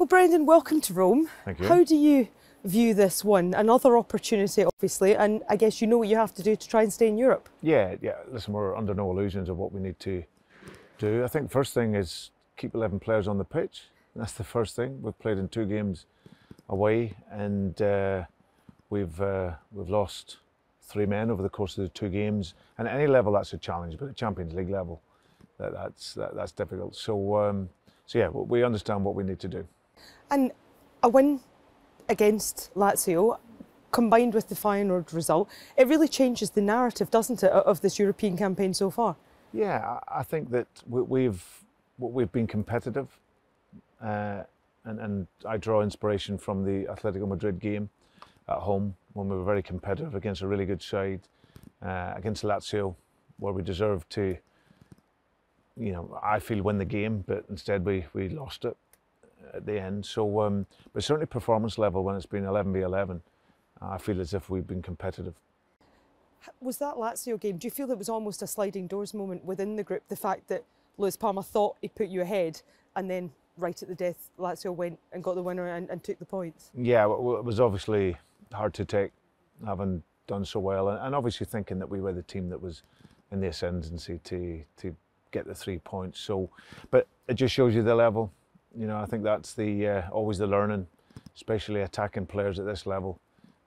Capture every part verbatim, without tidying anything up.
Well, Brendan, welcome to Rome. Thank you. How do you view this one? Another opportunity, obviously, and I guess you know what you have to do to try and stay in Europe. Yeah, yeah. Listen, we're under no illusions of what we need to do. I think the first thing is keep eleven players on the pitch. That's the first thing. We've played in two games away, and uh, we've uh, we've lost three men over the course of the two games. And at any level, that's a challenge, but at Champions League level, that, that's that, that's difficult. So, um, so yeah, we understand what we need to do. And a win against Lazio, combined with the Feyenoord result, it really changes the narrative, doesn't it, of this European campaign so far? Yeah, I think that we've we've been competitive, uh, and and I draw inspiration from the Atletico Madrid game at home when we were very competitive against a really good side, uh, against Lazio, where we deserved to, you know, I feel win the game, but instead we we lost it at the end. So, um, but certainly performance level, when it's been eleven v eleven, I feel as if we've been competitive. Was that Lazio game, do you feel it was almost a sliding doors moment within the group, the fact that Lewis Palmer thought he put you ahead and then right at the death Lazio went and got the winner and, and took the points? Yeah, well, it was obviously hard to take, having done so well, and, and obviously thinking that we were the team that was in the ascendancy to to get the three points. So, but it just shows you the level. You know, I think that's the uh, always the learning, especially attacking players at this level.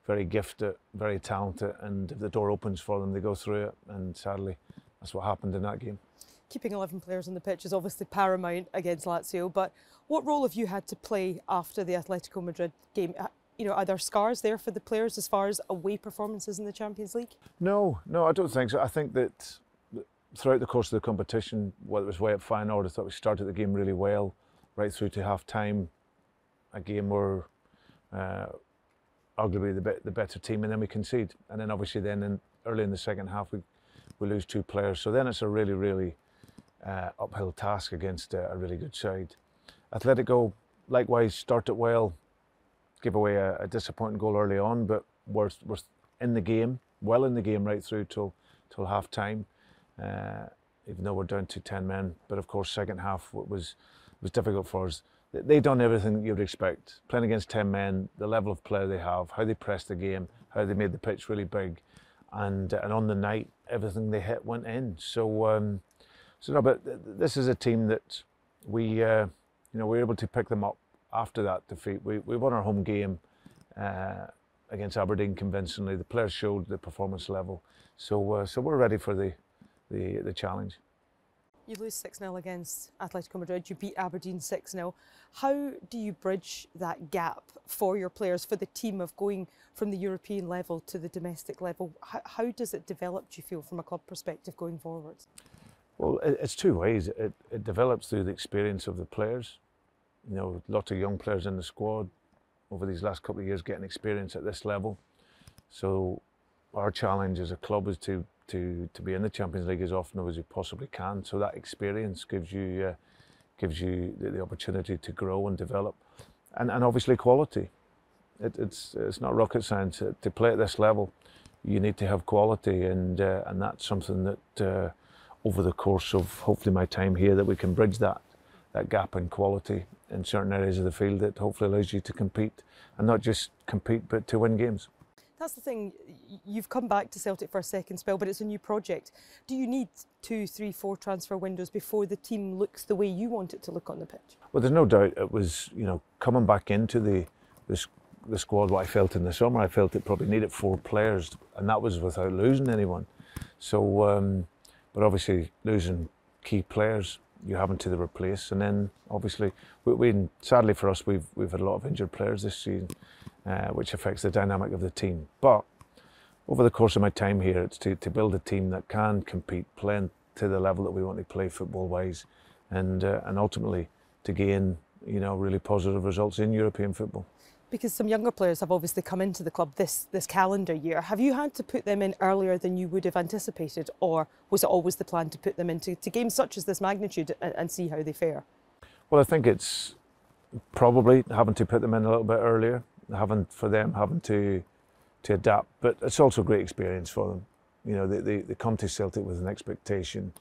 Very gifted, very talented, and if the door opens for them, they go through it, and sadly, that's what happened in that game. Keeping eleven players on the pitch is obviously paramount against Lazio, but what role have you had to play after the Atletico Madrid game? You know, are there scars there for the players as far as away performances in the Champions League? No, no, I don't think so. I think that throughout the course of the competition, whether it was way at Feyenoord, I thought we started the game really well, right through to half-time, a game where uh, arguably the, be the better team, and then we concede. And then obviously then in, early in the second half, we, we lose two players. So then it's a really, really uh, uphill task against a, a really good side. Atletico, likewise, started well, give away a, a disappointing goal early on, but we're, we're in the game, well in the game right through till, till half-time, uh, even though we're down to ten men. But of course, second half was... was difficult for us. They've done everything you'd expect. Playing against ten men, the level of play they have, how they pressed the game, how they made the pitch really big, and and on the night, everything they hit went in. So, um, so no, but this is a team that we, uh, you know, we were able to pick them up after that defeat. We we won our home game uh, against Aberdeen convincingly. The players showed the performance level. So, uh, so we're ready for the the, the challenge. You lose six nil against Atletico Madrid, you beat Aberdeen six nil. How do you bridge that gap for your players, for the team, of going from the European level to the domestic level? How, how does it develop, do you feel, from a club perspective going forward? Well, it's two ways. It, it develops through the experience of the players. You know, lots of young players in the squad over these last couple of years getting experience at this level. So our challenge as a club is to To, to be in the Champions League as often as you possibly can, so that experience gives you uh, gives you the, the opportunity to grow and develop, and and obviously quality. It, it's it's not rocket science. To play at this level, you need to have quality, and uh, and that's something that uh, over the course of hopefully my time here, that we can bridge that that gap in quality in certain areas of the field that hopefully allows you to compete, and not just compete but to win games. That's the thing, you've come back to Celtic for a second spell, but it's a new project. Do you need two, three, four transfer windows before the team looks the way you want it to look on the pitch? Well, there's no doubt it was, you know, coming back into the, the, the squad, what I felt in the summer, I felt it probably needed four players, and that was without losing anyone. So, um, but obviously losing key players, you haven't to the replace, and then obviously, we, we sadly for us, we've we've had a lot of injured players this season, uh, which affects the dynamic of the team. But over the course of my time here, it's to to build a team that can compete, playing to the level that we want to play football-wise, and uh, and ultimately to gain, you know, really positive results in European football. Because some younger players have obviously come into the club this this calendar year. Have you had to put them in earlier than you would have anticipated, or was it always the plan to put them into to games such as this magnitude and, and see how they fare? Well, I think it's probably having to put them in a little bit earlier, having for them having to to adapt. But it's also a great experience for them. You know, they, they, they come to Celtic with an expectation.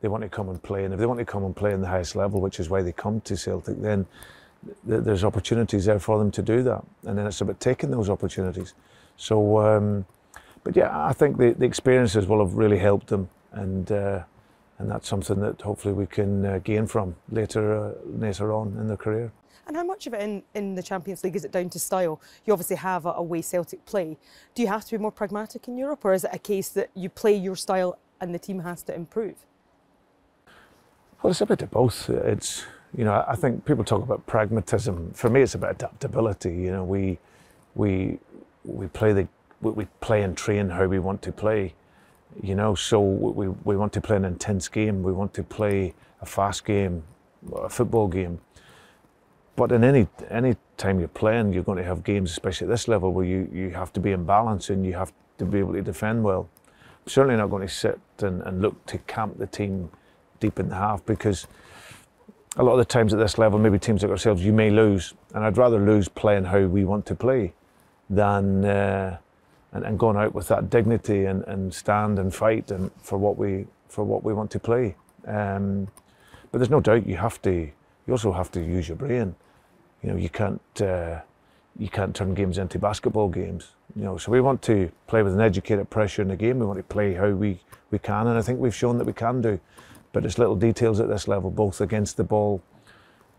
They want to come and play, and if they want to come and play in the highest level, which is why they come to Celtic, then there's opportunities there for them to do that, and then it's about taking those opportunities. So, um, but yeah, I think the, the experiences will have really helped them, and uh, and that's something that hopefully we can uh, gain from later uh, later on in their career. And how much of it in, in the Champions League is it down to style? You obviously have a away Celtic play. Do you have to be more pragmatic in Europe, or is it a case that you play your style and the team has to improve? Well, it's a bit of both. It's, you know, I think people talk about pragmatism. For me, it's about adaptability. You know, we we we play the we play and train how we want to play. You know, so we we want to play an intense game. We want to play a fast game, a football game. But in any any time you're playing, you're going to have games, especially at this level, where you you have to be in balance and you have to be able to defend well. I'm certainly not going to sit and, and look to camp the team deep in the half, because a lot of the times at this level, maybe teams like ourselves, you may lose, and I'd rather lose playing how we want to play than uh, and, and going out with that dignity and, and stand and fight and for what we for what we want to play. Um, but there's no doubt you have to you also have to use your brain. You know, you can't uh, you can't turn games into basketball games. You know, so we want to play with an educated pressure in the game. We want to play how we we can, and I think we've shown that we can do. But it's little details at this level, both against the ball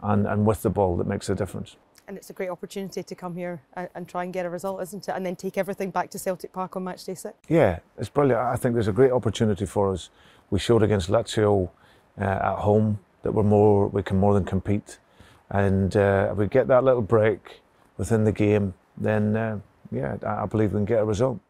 and, and with the ball, that makes a difference. And it's a great opportunity to come here and, and try and get a result, isn't it? And then take everything back to Celtic Park on match day six. Yeah, it's brilliant. I think there's a great opportunity for us. We showed against Lazio uh, at home that we're more, we can more than compete. And uh, if we get that little break within the game, then uh, yeah, I believe we can get a result.